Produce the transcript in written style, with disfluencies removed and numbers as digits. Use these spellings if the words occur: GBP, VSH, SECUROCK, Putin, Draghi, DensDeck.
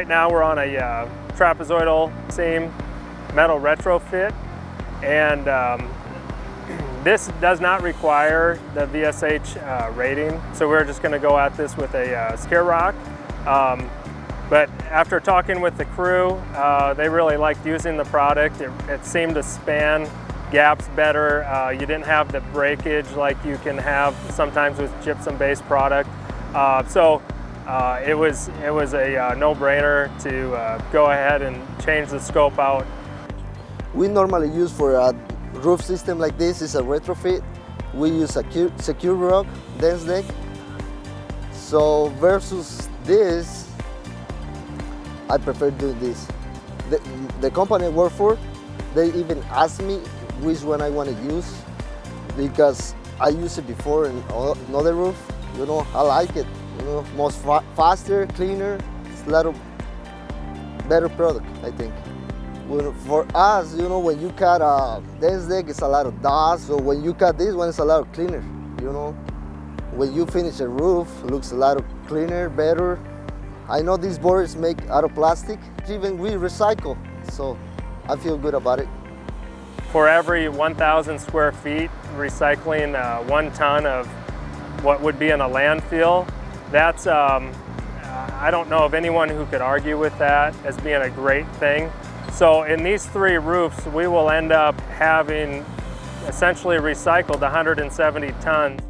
Right now we're on a trapezoidal seam metal retrofit, and this does not require the VSH rating, so we're just going to go at this with a SECUROCK. But after talking with the crew, they really liked using the product. It seemed to span gaps better. You didn't have the breakage like you can have sometimes with gypsum-based product. It was a no-brainer to go ahead and change the scope out. We normally use for a roof system like this is a retrofit. We use a SECUROCK, DensDeck. So versus this, I prefer doing this. The company I work for, they even asked me which one I want to use, because I used it before in another roof. You know, I like it. You know, most faster, cleaner. It's a lot of better product, I think. Well, for us, you know, when you cut a DensDeck, it's a lot of dust. So when you cut this one, it's a lot cleaner. You know, when you finish a roof, it looks a lot of cleaner, better. I know these boards make out of plastic, even we recycle, so I feel good about it. For every 1,000 square feet, recycling 1 ton of what would be in a landfill, that's, I don't know of anyone who could argue with that as being a great thing. So in these three roofs, we will end up having essentially recycled 170 tons.